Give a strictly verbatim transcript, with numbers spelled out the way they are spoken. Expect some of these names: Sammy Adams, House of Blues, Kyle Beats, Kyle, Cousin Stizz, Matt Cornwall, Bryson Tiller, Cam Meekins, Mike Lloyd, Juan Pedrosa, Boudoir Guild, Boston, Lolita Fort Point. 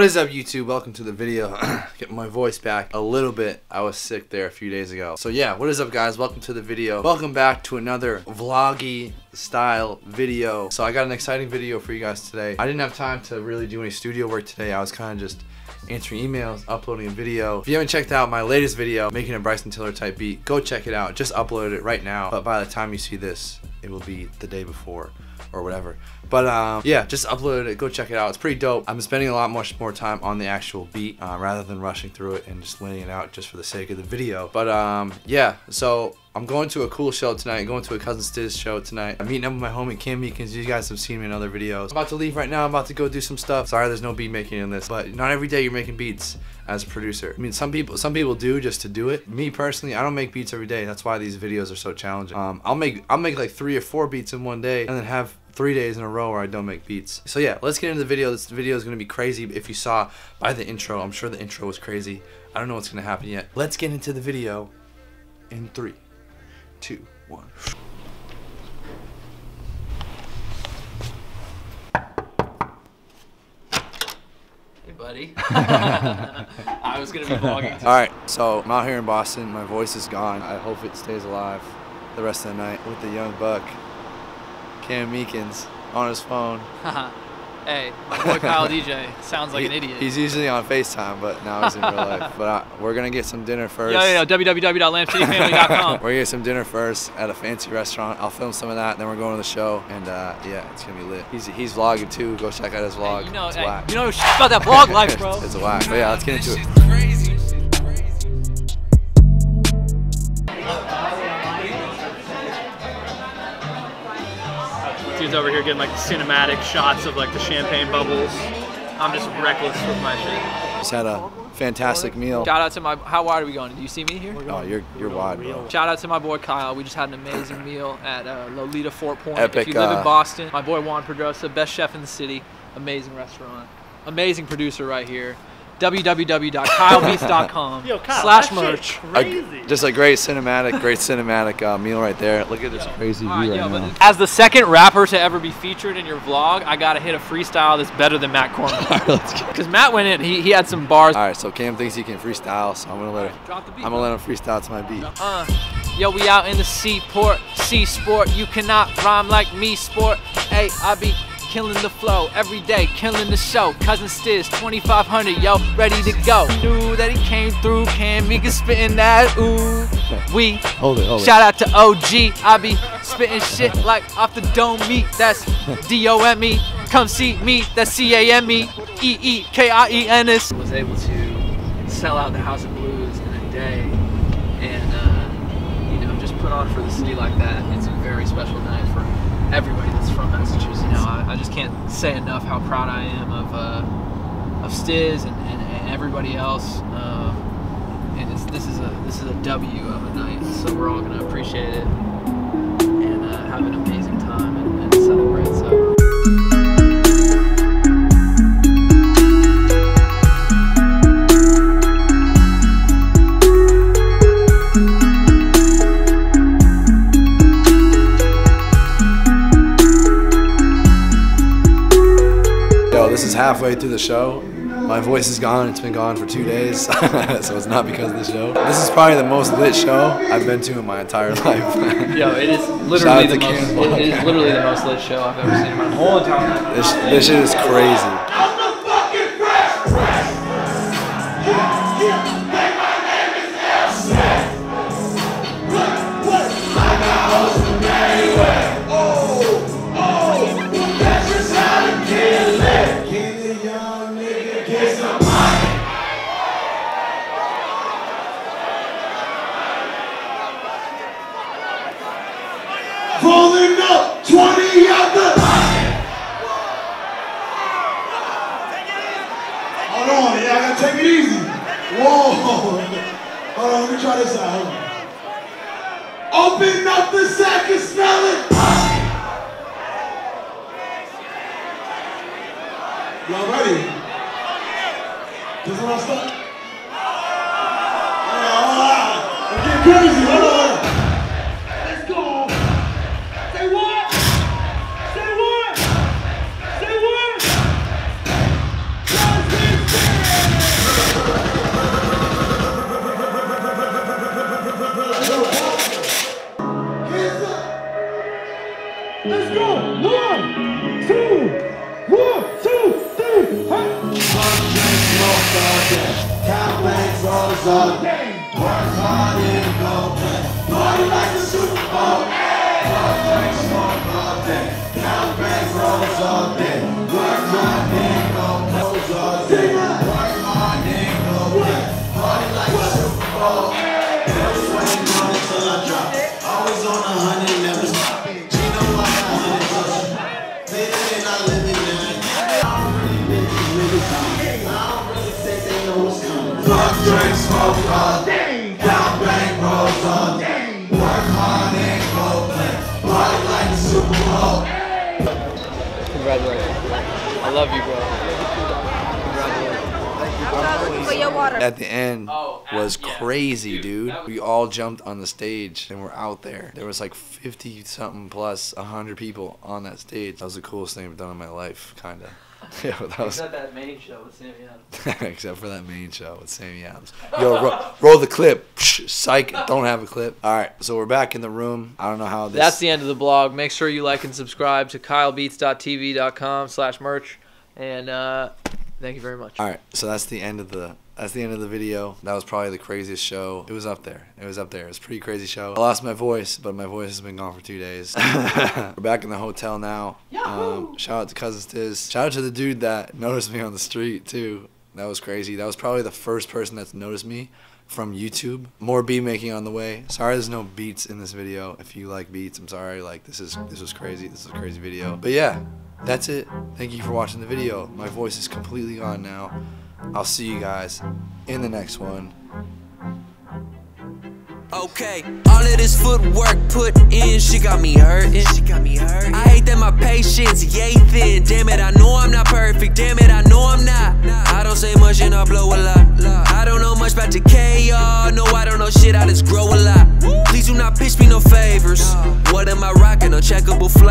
What is up, YouTube? Welcome to the video. Get my voice back a little bit. I was sick there a few days ago. So yeah, what is up, guys? Welcome to the video. Welcome back to another vloggy style video. So I got an exciting video for you guys today. I didn't have time to really do any studio work today. I was kind of just answering emails, uploading a video. If you haven't checked out my latest video, making a Bryson Tiller type beat, go check it out. Just uploaded it right now. But by the time you see this, it will be the day before or whatever. But um, yeah, just uploaded it, go check it out. It's pretty dope. I'm spending a lot much more time on the actual beat um, rather than rushing through it and just laying it out just for the sake of the video. But um, yeah, so I'm going to a cool show tonight, going to a Cousin Stizz show tonight. I'm meeting up with my homie Cam Meekins. You guys have seen me in other videos. I'm about to leave right now, I'm about to go do some stuff. Sorry there's no beat making in this, but not every day you're making beats as a producer. I mean, some people some people do just to do it. Me personally, I don't make beats every day. That's why these videos are so challenging. Um, I'll make I'll make like three or four beats in one day and then have three days in a row where I don't make beats. So yeah, let's get into the video. This video is gonna be crazy. If you saw by the intro, I'm sure the intro was crazy. I don't know what's gonna happen yet. Let's get into the video in three, two, one. Hey, buddy. I was gonna be vlogging too. All right, so I'm out here in Boston. My voice is gone. I hope it stays alive the rest of the night with the young buck. Cam Meekins on his phone. Hey, my boy Kyle D J sounds like he, an idiot. He's usually on FaceTime, but now he's in real life. But I, we're going to get some dinner first. Yeah, yeah, yeah, w w w dot lamb city family dot com. We're going to get some dinner first at a fancy restaurant. I'll film some of that, then we're going to the show. And uh, yeah, it's going to be lit. He's, he's vlogging too. Go check out his vlog. Hey, you know, it's hey, whack. You know about that vlog life, bro. It's, it's a whack. But yeah, let's get into it. This shit's crazy. This shit's crazy. Dude's over here getting like cinematic shots of like the champagne bubbles. I'm just reckless with my shit. Just had a fantastic meal. Shout out to my, how wide are we going? Do you see me here? Oh, you're you're wide, bro. Shout out to my boy Kyle. We just had an amazing meal at uh, Lolita Fort Point. Epic, if you live uh, in Boston, my boy Juan Pedrosa, best chef in the city. Amazing restaurant. Amazing producer right here. w w w dot kyle beats dot com slash merch. A, just a great cinematic, great cinematic uh, meal right there. Look at this yo. crazy right, view right yo, now. As the second rapper to ever be featured in your vlog, I gotta hit a freestyle that's better than Matt Cornwall. Because Matt went in, he, he had some bars. All right, so Cam thinks he can freestyle, so I'm gonna let him. Drop the beat, I'm gonna let him freestyle to my beat. Uh, yo, we out in the seaport, sea sport. You cannot rhyme like me, sport. Hey, I be killing the flow every day, killing the show. Cousin Stizz, twenty-five hundred, yo, ready to go. Knew that he came through, Cam Meekins spitting that ooh. We hold it, hold shout out it. to O G. I be spitting shit like off the dome meat. That's D O M E. Come see me. That's C A M E E E K I E N S. Was able to sell out the House of Blues in a day, and uh, you know, just put on for the city like that. It's a very special night for everybody that's from Massachusetts. You know, I, I just can't say enough how proud I am of uh, of Stizz and, and, and everybody else. Uh, and it's, this is a this is a W of a night, so we're all gonna appreciate it and uh, have an amazing time and, and celebrate. So. This is halfway through the show. My voice is gone. It's been gone for two days, so it's not because of the show. This is probably the most lit show I've been to in my entire life. Yo, it is literally the most. It, it is literally the most lit show I've ever seen in my whole entire life. This, this shit is crazy. Open up the sack and smell it. Y'all ready? This is what I start. Alright, alright. Get crazy, hold on. Let's go. Say what? Say what? Say what? Sunday. Work hard and go play. Party like the Super Bowl. Fuck drinks, smoke all day. Count bank rolls all day. Work hard and go play. All day. Work hard and go play. Party like the Super Bowl. Never sweating on it till I drop. Always on a hundred, never stop. She know I got hundred plus. Later than I live in nine. I don't really make these niggas come. I don't really think they know what's coming. Fuck drinks, smoke all day. I love you, bro. Congratulations. For your water. At the end was crazy, dude. We all jumped on the stage and we're out there. There was like fifty something plus one hundred people on that stage. That was the coolest thing I've done in my life, kind of. Yeah, that was... Except that main show with Sammy Adams. Except for that main show with Sammy Adams. Yo, ro roll the clip. Psych. Don't have a clip. All right, so we're back in the room. I don't know how this... That's the end of the blog. Make sure you like and subscribe to kylebeats dot tv dot com slash merch. And uh, thank you very much. All right, so that's the end of the... That's the end of the video. That was probably the craziest show. It was up there. It was up there. It was a pretty crazy show. I lost my voice, but my voice has been gone for two days. We're back in the hotel now. Um, shout out to Cousin Stizz. Shout out to the dude that noticed me on the street, too. That was crazy. That was probably the first person that's noticed me from YouTube. More beat making on the way. Sorry there's no beats in this video. If you like beats, I'm sorry. Like, this is this was crazy. This is a crazy video. But yeah, that's it. Thank you for watching the video. My voice is completely gone now. I'll see you guys in the next one. Okay, all of this footwork put in, she got me hurting. She got me hurting. I hate that my patience, yay thin. Damn it, I know I'm not perfect. Damn it, I know I'm not. Nah. I don't say much and I blow a lot. I don't know much about the K R. No, I don't know shit. I just grow a lot. Please do not pitch me no favors. What am I rocking? Uncheckable flavor.